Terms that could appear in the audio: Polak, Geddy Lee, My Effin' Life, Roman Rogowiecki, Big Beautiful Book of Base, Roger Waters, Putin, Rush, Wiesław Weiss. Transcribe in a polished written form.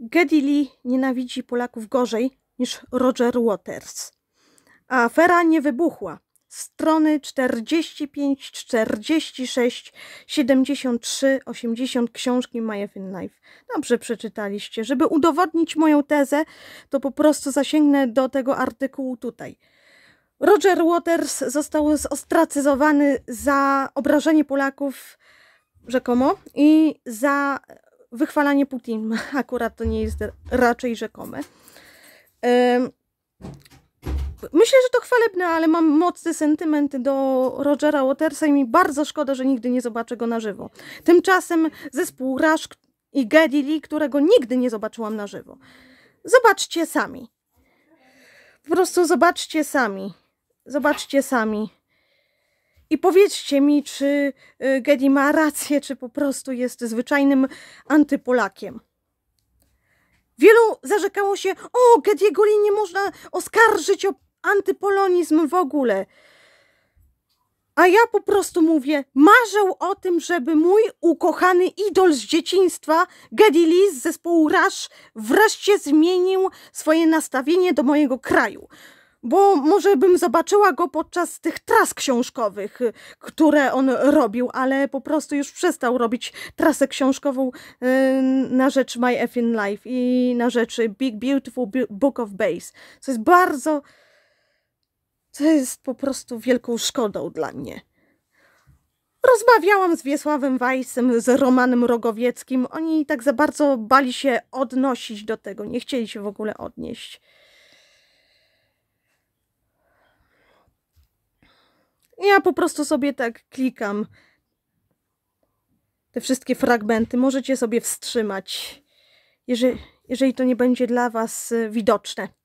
Geddy Lee nienawidzi Polaków gorzej niż Roger Waters. A afera nie wybuchła. Strony 45, 46, 73, 80 książki My Effin' Life. Dobrze przeczytaliście. Żeby udowodnić moją tezę, to po prostu zasięgnę do tego artykułu tutaj. Roger Waters został zostracyzowany za obrażenie Polaków rzekomo i za wychwalanie Putina. Akurat to nie jest raczej rzekome. Myślę, że to chwalebne, ale mam mocny sentyment do Rogera Watersa i mi bardzo szkoda, że nigdy nie zobaczę go na żywo. Tymczasem zespół Rush i Geddy Lee, którego nigdy nie zobaczyłam na żywo. Zobaczcie sami. Po prostu zobaczcie sami. Zobaczcie sami. I powiedzcie mi, czy Geddy ma rację, czy po prostu jest zwyczajnym antypolakiem. Wielu zarzekało się, o, Geddy'ego Lee nie można oskarżyć o antypolonizm w ogóle. A ja po prostu mówię, marzył o tym, żeby mój ukochany idol z dzieciństwa, Geddy Lee z zespołu Rush, wreszcie zmienił swoje nastawienie do mojego kraju. Bo może bym zobaczyła go podczas tych tras książkowych, które on robił, ale po prostu już przestał robić trasę książkową na rzecz My Effin' Life i na rzecz Big Beautiful Book of Base, co jest bardzo... co jest po prostu wielką szkodą dla mnie. Rozmawiałam z Wiesławem Weissem, z Romanem Rogowieckim. Oni tak za bardzo bali się odnosić do tego, nie chcieli się w ogóle odnieść. Ja po prostu sobie tak klikam te wszystkie fragmenty. Możecie sobie wstrzymać, jeżeli to nie będzie dla was widoczne.